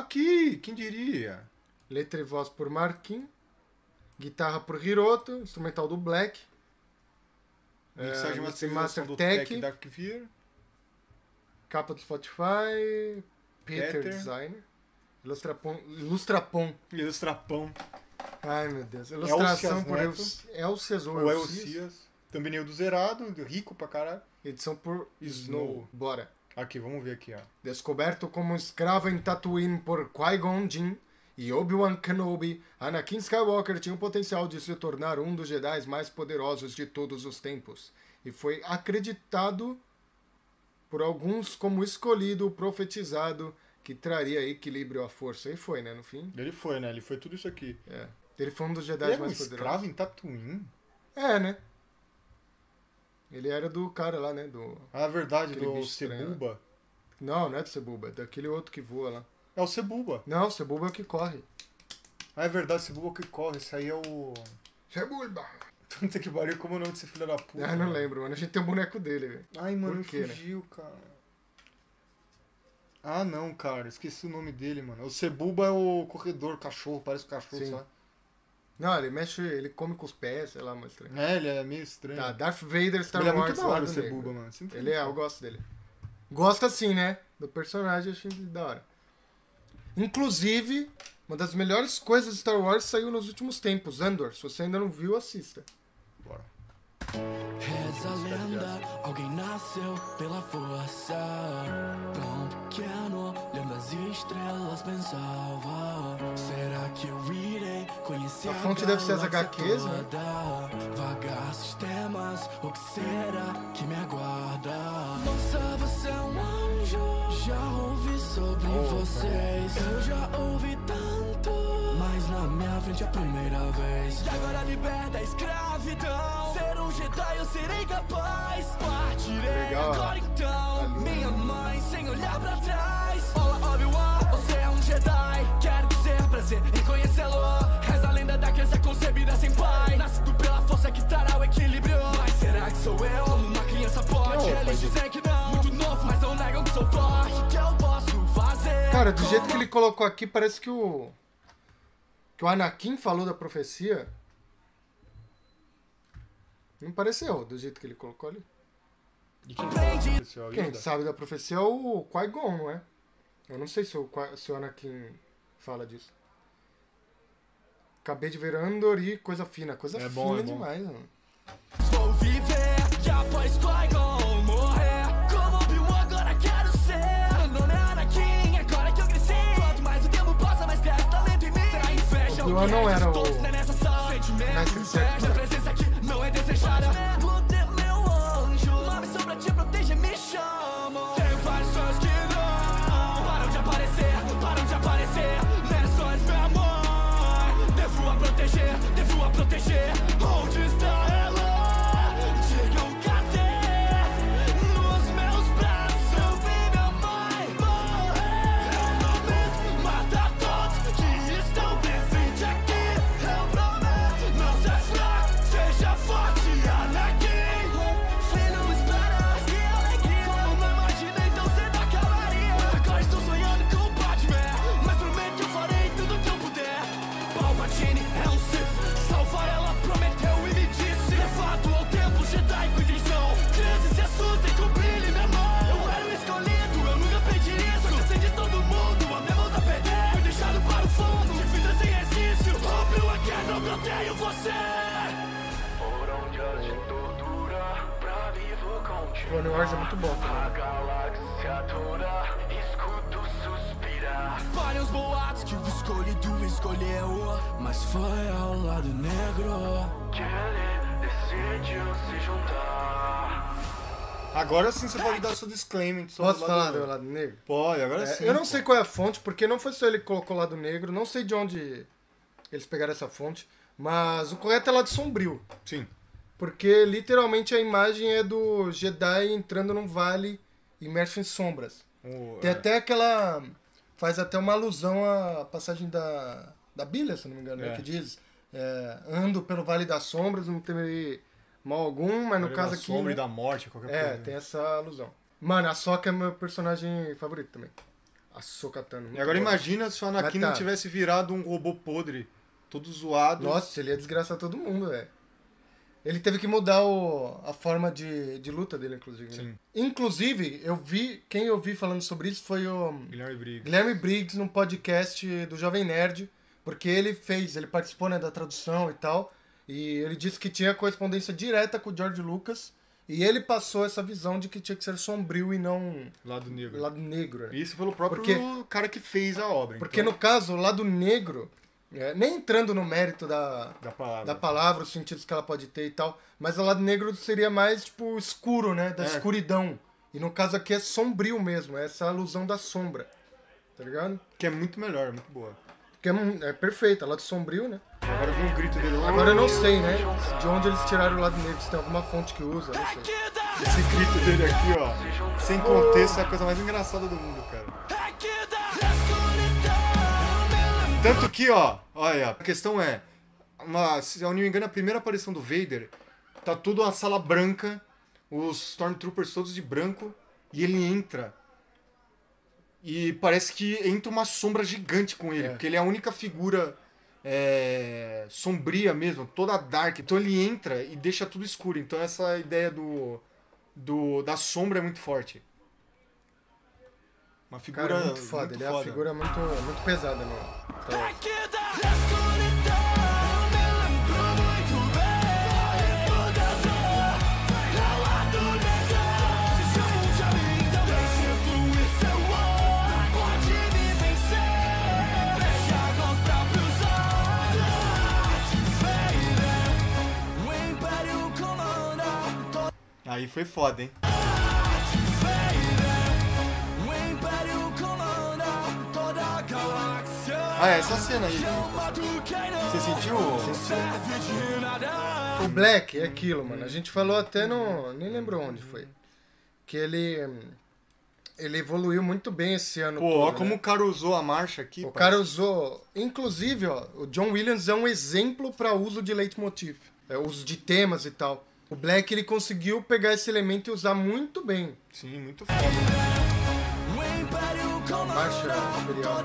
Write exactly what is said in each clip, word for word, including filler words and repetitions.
Aqui, quem diria? Letra e voz por Marquinhos. Guitarra por Hiroto. Instrumental do Black. Mixagem é, master do Tec. Capa do Spotify. Peter, Peter. Designer. Ilustrapom. Ilustrapom. Ilustrapom. Ai, meu Deus. Ilustração por Elcias ou Elcias. Também é o do Zerado, rico pra caralho. Edição por Snow. Snow. Bora. Aqui, vamos ver aqui, ó. Descoberto como escravo em Tatooine por Qui-Gon Jinn e Obi-Wan Kenobi, Anakin Skywalker tinha o potencial de se tornar um dos Jedi mais poderosos de todos os tempos. E foi acreditado por alguns como escolhido, profetizado, que traria equilíbrio à força. E foi, né, no fim? Ele foi, né? Ele foi tudo isso aqui. É. Ele foi um dos Jedi mais poderosos. Ele era um escravo em Tatooine? É, né? Ele era do cara lá, né? Do... Ah, verdade, do Sebulba. Não, não é do Sebulba, é daquele outro que voa lá. É o Sebulba. Não, o Sebulba é o que corre. Ah, é verdade, o Sebulba é o que corre. Esse aí é o... Sebulba! Tanto que pariu, como o nome desse filho da puta. Ah, não mano. lembro, mano. A gente tem um boneco dele, velho. Ai, mano, quê, fugiu, né? cara. Ah, não, cara. Esqueci o nome dele, mano. O Sebulba é o corredor, cachorro. Parece o cachorro, Sim. sabe? Não, ele mexe, ele come com os pés, sei lá, mas estranho. É, ele é meio estranho. Tá, Darth Vader, Star Wars. Ele é muito da hora o Sebulba, mano. Ele é, eu gosto dele. Gosta assim, né? Do personagem, achei da hora. Inclusive, uma das melhores coisas de Star Wars saiu nos últimos tempos, Andor. Se você ainda não viu, assista. Bora. Reza a lenda, alguém nasceu pela força. Tão pequeno, lembra as estrelas pensavam. Será que eu irei conhecer a fonte deve ser as H Qs, né? Vagar sistemas, o que será que me aguarda? Nossa, você é um anjo. Já ouvi sobre oh, vocês. Cara. Eu já ouvi tanto. Mas na minha frente é a primeira vez. E agora liberta a escravidão. Ser um Jedi eu serei capaz. Partirei Legal. agora então. Valeu. Minha mãe sem olhar pra trás. Olá, Obi-Wan, você é um Jedi. Quero dizer prazer em conhecê-lo. Reza a lenda da criança concebida sem pai. Nascido pela força que trará o equilíbrio. Mas será que sou eu? Uma criança pode. Eles pai. dizem que não. Muito novo, mas não negam que sou forte. O que eu posso fazer? Cara, do jeito que ele colocou aqui, parece que o... que o Anakin falou da profecia. Não pareceu, do jeito que ele colocou ali. E quem, sabe, quem sabe da profecia é o Qui-Gon, não é? Eu não sei se o, se o Anakin fala disso. Acabei de ver Andor e coisa fina. Coisa é fina bom, é demais, bom. mano. Vou viver e após Qui-Gon morrer. Como Obi-Wan agora quero ser. Meu nome é Anakin, agora que eu cresci. Quanto mais o tempo passa, mais cresce talento em mim. Será inveja, Obi-Wan não era o... Sentimento, inveja, a presença aqui não é desejada. Poder, meu anjo. Uma missão pra te proteger, me chamo. Tenho vários sonhos que não param de aparecer, param de aparecer. Menções, meu amor. Devo a proteger, devo a proteger. Onde está ela? Digam cadê? Nos meus braços eu vi minha mãe morrer. Eu prometo matar todos que estão presentes aqui. Eu prometo não ser fraco, seja forte, Anakin. Filho, espera e alegria. Como não imaginei tão cedo acabaria. Agora estou sonhando com o Batman, mas prometo que eu farei tudo o que eu puder. Palpatine é um Sith, salvar ela prometeu e me disse. Levado ao tempo, Jedi com intenção. Crianças se assustem com o brilho na mão. Eu era o escolhido, eu nunca pedi isso. Só desci de todo mundo, a minha volta a perder. Fui deixado para o fundo, de vida sem exercício. Obi-Wan Kenobi, eu odeio você. Clone Wars é muito bom, cara. A galáxia toda escuto suspirar. Espalha os boatos que o escolhido escolheu, mas foi ao lado negro que ele decidiu se juntar. Agora sim você pode dar seu disclaimer sobre o lado negro. lado negro? Pode, agora é, sim. Eu não pô. sei qual é a fonte, porque não foi só ele que colocou o lado negro, não sei de onde eles pegaram essa fonte, mas o correto é lado sombrio. Sim. Porque literalmente a imagem é do Jedi entrando num vale imerso em sombras. Oh, Tem é. até aquela... Faz até uma alusão à passagem da, da Bíblia, se não me engano, é. né, que diz. É, ando pelo vale das sombras, não temerei mal algum, mas no vale caso da aqui... sombra e da morte, qualquer coisa. É, tem essa alusão. Mano, a Ahsoka é meu personagem favorito também. Ahsoka Tano. E agora boa. Imagina se o Anakin não tivesse virado um robô podre, todo zoado. Nossa, ele ia desgraçar todo mundo, velho. Ele teve que mudar o, a forma de, de luta dele, inclusive. Sim. Né? Inclusive, eu vi, quem eu vi falando sobre isso foi o Guilherme Briggs. Guilherme Briggs, num podcast do Jovem Nerd, porque ele fez, ele participou, né, da tradução e tal, e ele disse que tinha correspondência direta com o George Lucas, e ele passou essa visão de que tinha que ser sombrio e não... Lado negro. Lado negro. É. Isso pelo próprio porque, cara que fez a obra. Porque então. No caso, o lado negro... É, nem entrando no mérito da, da, palavra. da palavra, os sentidos que ela pode ter e tal, mas o lado negro seria mais, tipo, escuro, né? Da é. escuridão. E no caso aqui é sombrio mesmo, é essa alusão da sombra. Tá ligado? Que é muito melhor, muito boa. Que é, é perfeita, lado sombrio, né? Agora eu vi um grito dele lá. Agora eu não sei, né? De onde eles tiraram o lado negro, se tem alguma fonte que usa, não sei. Esse grito dele aqui, ó, sem contexto, é a coisa mais engraçada do mundo, cara. Tanto que, ó, olha, a questão é, uma, se eu não me engano, a primeira aparição do Vader, tá tudo uma sala branca, os Stormtroopers todos de branco, e ele entra. E parece que entra uma sombra gigante com ele, é. porque ele é a única figura é, sombria mesmo, toda dark. Então ele entra e deixa tudo escuro. Então essa ideia do, do, da sombra é muito forte. Uma figura cara, muito foda, muito ele foda. é uma figura muito, muito pesada, mano. Né? Então... Aí foi foda, hein? Ah, é essa cena aí. Você sentiu? O Black é aquilo, mano. A gente falou até no... Nem lembro onde foi. Que ele... Ele evoluiu muito bem esse ano. Pô, todo, ó, né? Como o cara usou a marcha aqui. O cara usou... Inclusive, ó, o John Williams é um exemplo para uso de leitmotiv. É, uso de temas e tal. O Black, ele conseguiu pegar esse elemento e usar muito bem. Sim, muito foda. A marcha imperial.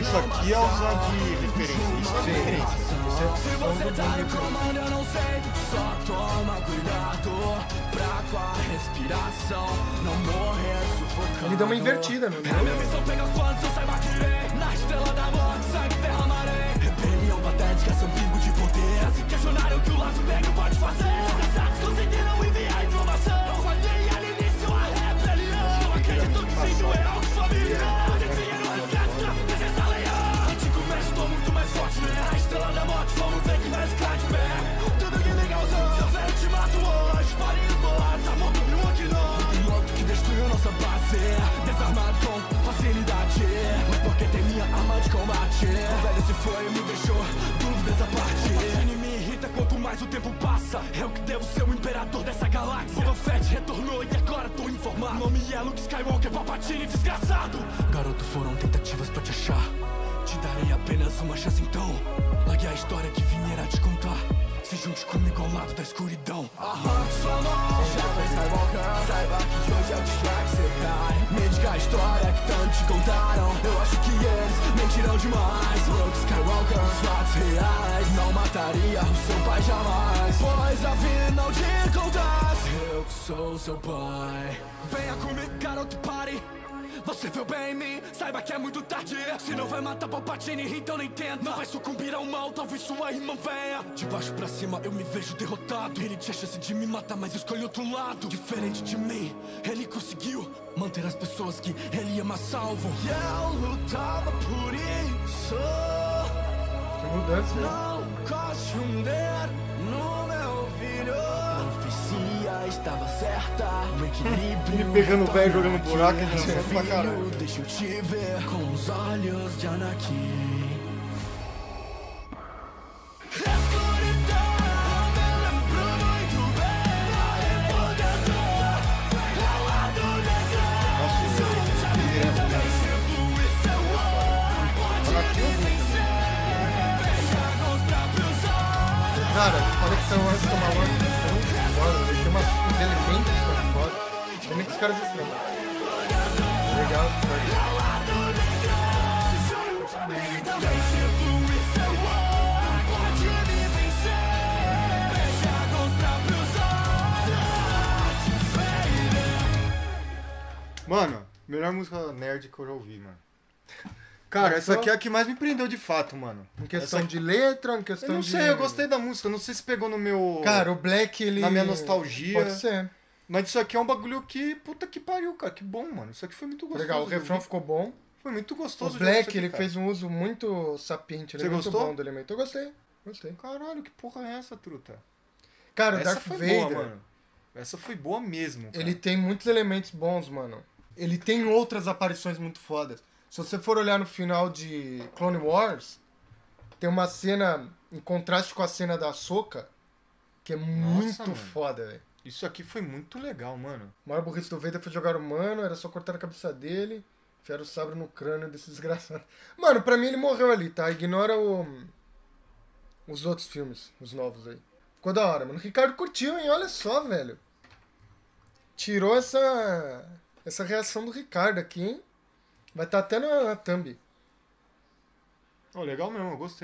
Isso aqui é usar de referência. Isso é referência. Se você tá em comando, eu não sei. Só toma cuidado pra tua respiração não morrer sufocando. Me deu uma invertida, meu irmão. Minha missão pega os planos, eu saiba que irei. Na estrela da morte, sangue derramarei. Rebelião patética, seu pingo de poder. Se questionaram que o lado negro pode fazer. Os assados conseguiram enviar informação. Eu falei ali início a rebelião. Não acredito que sinto eu, que sou milhão. Hoje em dia não resgata, precisa leão. E te começo, tô muito mais forte, né? A estrela da morte, vamos ver que vai ficar de pé. Tudo que legalzão, seu velho te mato hoje. Paris, boa, tá morto no outdoor. E logo que destruiu nossa base. Desarmado com facilidade. Mas porque tem minha arma de combate. O velho se foi e me deixou dúvidas à parte. Palpatine me irrita quanto mais o tempo passa. Eu que devo ser o imperador dessa galáxia. Boba Fett retornou e agora tô informado. Nome é Luke Skywalker, Palpatine, desgraçado. Garoto, foram tentativas pra te achar. Te darei apenas uma chance então. Largue a história que vinha a te contar. Se junte comigo ao lado da escuridão. Arranque sua mão, Jovem Skywalker. Saiba que hoje é o dia que você cai. Me diga a história que tanto te contaram. Eu acho que eles mentiram demais. Luke Skywalker, os fatos reais. Não mataria o seu pai jamais. Pois afinal de contas, eu que sou seu pai. Venha comigo, garoto, pare. Você viu bem em mim, saiba que é muito tarde. Se não vai matar Palpatine, então não entenda. Não vai sucumbir ao mal, talvez sua irmã venha. De baixo pra cima eu me vejo derrotado. Ele tinha chance de me matar, mas escolhe outro lado. Diferente de mim, ele conseguiu manter as pessoas que ele ama salvo. E eu lutava por isso. Que mudança, né? Não coste um dedo no meu filho. Estava certa, o equilíbrio. Ele pegando o pé, jogando buraco, dançando pra caralho. Deixa eu te ver com os olhos de Anakin. Os caras estranham. Legal, mano, melhor música nerd que eu já ouvi, mano. Cara, essa aqui é a que mais me prendeu de fato, mano. Em questão aqui... de letra, em questão de... Eu não sei, de... eu gostei da música. Não sei se pegou no meu... Cara, o Black, ele... Na minha nostalgia. Pode ser. Mas isso aqui é um bagulho que... Puta que pariu, cara. Que bom, mano. Isso aqui foi muito gostoso. Legal, o refrão ficou bom. Foi muito gostoso. O Black, ele fez um uso muito sapiente. Ele é muito bom do elemento. Eu gostei. Gostei. Caralho, que porra é essa, truta? Cara, o Darth Vader... mano. Essa foi boa mesmo, cara. Ele tem muitos elementos bons, mano. Ele tem outras aparições muito fodas. Se você for olhar no final de Clone Wars, tem uma cena em contraste com a cena da Ahsoka, que é muito Nossa, foda, velho. Isso aqui foi muito legal, mano. O maior burrice do Vader foi jogar o mano, era só cortar a cabeça dele, enfiar o sabre no crânio desse desgraçado. Mano, pra mim ele morreu ali, tá? Ignora o... os outros filmes, os novos aí. Ficou da hora, mano. O Ricardo curtiu, hein? Olha só, velho. Tirou essa... Essa reação do Ricardo aqui, hein? Vai estar até na, na thumb. Oh, legal mesmo, eu gostei.